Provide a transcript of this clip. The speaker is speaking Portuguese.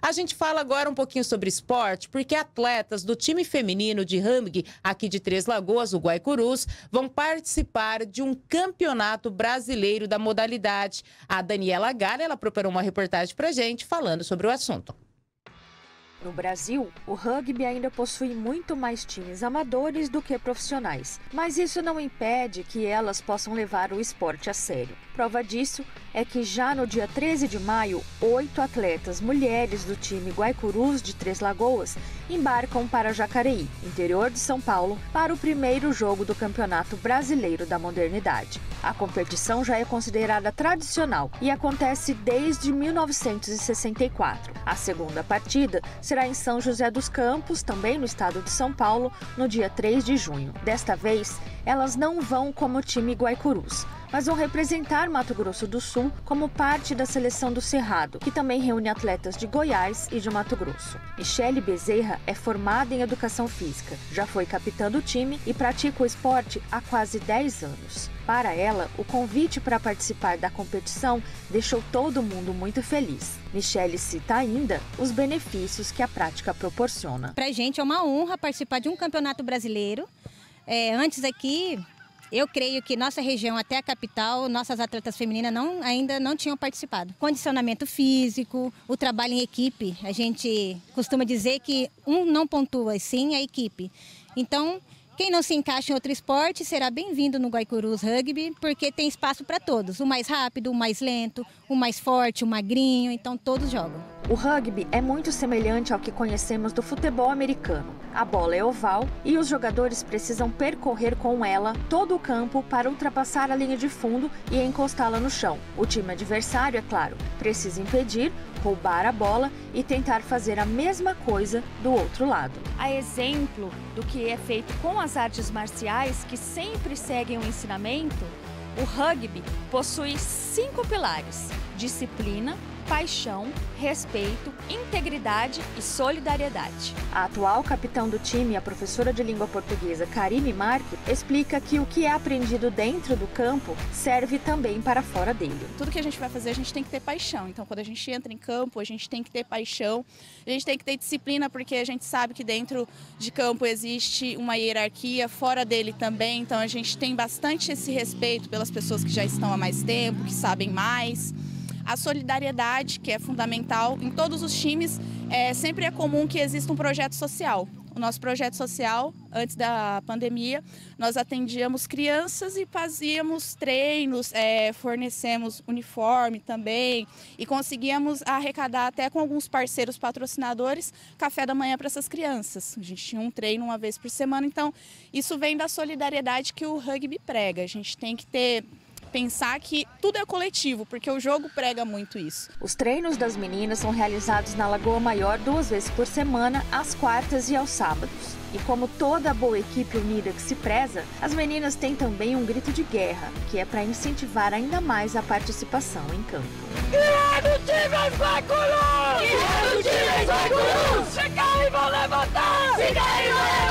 A gente fala agora um pouquinho sobre esporte, porque atletas do time feminino de rugby aqui de Três Lagoas, o Guaicurus, vão participar de um campeonato brasileiro da modalidade. A Daniela Gale, ela preparou uma reportagem pra gente falando sobre o assunto. No Brasil, o rugby ainda possui muito mais times amadores do que profissionais, mas isso não impede que elas possam levar o esporte a sério. Prova disso é que já no dia 13 de maio, 8 atletas mulheres do time Guaicurus de Três Lagoas embarcam para Jacareí, interior de São Paulo, para o primeiro jogo do Campeonato Brasileiro da Modernidade. A competição já é considerada tradicional e acontece desde 1964. A segunda partida será em São José dos Campos, também no estado de São Paulo, no dia 3 de junho. Desta vez, elas não vão como time Guaicurus, mas vão representar Mato Grosso do Sul como parte da Seleção do Cerrado, que também reúne atletas de Goiás e de Mato Grosso. Michele Bezerra é formada em Educação Física, já foi capitã do time e pratica o esporte há quase 10 anos. Para ela, o convite para participar da competição deixou todo mundo muito feliz. Michele cita ainda os benefícios que a prática proporciona. Para a gente é uma honra participar de um campeonato brasileiro. Antes aqui... Eu creio que nossa região, até a capital, nossas atletas femininas ainda não tinham participado. Condicionamento físico, o trabalho em equipe. A gente costuma dizer que um não pontua, e sim a equipe. Então, quem não se encaixa em outro esporte será bem-vindo no Guaicurus Rugby, porque tem espaço para todos. O mais rápido, o mais lento, o mais forte, o magrinho, então todos jogam. O rugby é muito semelhante ao que conhecemos do futebol americano. A bola é oval e os jogadores precisam percorrer com ela todo o campo para ultrapassar a linha de fundo e encostá-la no chão. O time adversário, é claro, precisa impedir, roubar a bola e tentar fazer a mesma coisa do outro lado. A exemplo do que é feito com as artes marciais, que sempre seguem o ensinamento, o rugby possui 5 pilares: disciplina, paixão, respeito, integridade e solidariedade. A atual capitã do time, a professora de língua portuguesa Karine Marco, explica que o que é aprendido dentro do campo serve também para fora dele. Tudo que a gente vai fazer, a gente tem que ter paixão. Então, quando a gente entra em campo, a gente tem que ter paixão, a gente tem que ter disciplina, porque a gente sabe que dentro de campo existe uma hierarquia, fora dele também. Então, a gente tem bastante esse respeito pelas pessoas que já estão há mais tempo, que sabem mais. A solidariedade, que é fundamental em todos os times, sempre é comum que exista um projeto social. O nosso projeto social, antes da pandemia, nós atendíamos crianças e fazíamos treinos, fornecemos uniforme também e conseguíamos arrecadar até com alguns parceiros patrocinadores café da manhã para essas crianças. A gente tinha um treino uma vez por semana, então isso vem da solidariedade que o rugby prega. A gente tem que pensar que tudo é coletivo, porque o jogo prega muito isso. Os treinos das meninas são realizados na Lagoa Maior 2 vezes por semana, às quartas e aos sábados. E como toda boa equipe unida que se preza, as meninas têm também um grito de guerra, que é para incentivar ainda mais a participação em campo. Guerra do time Guaicurus! Fica aí, vão levantar! Fica aí, vão levantar!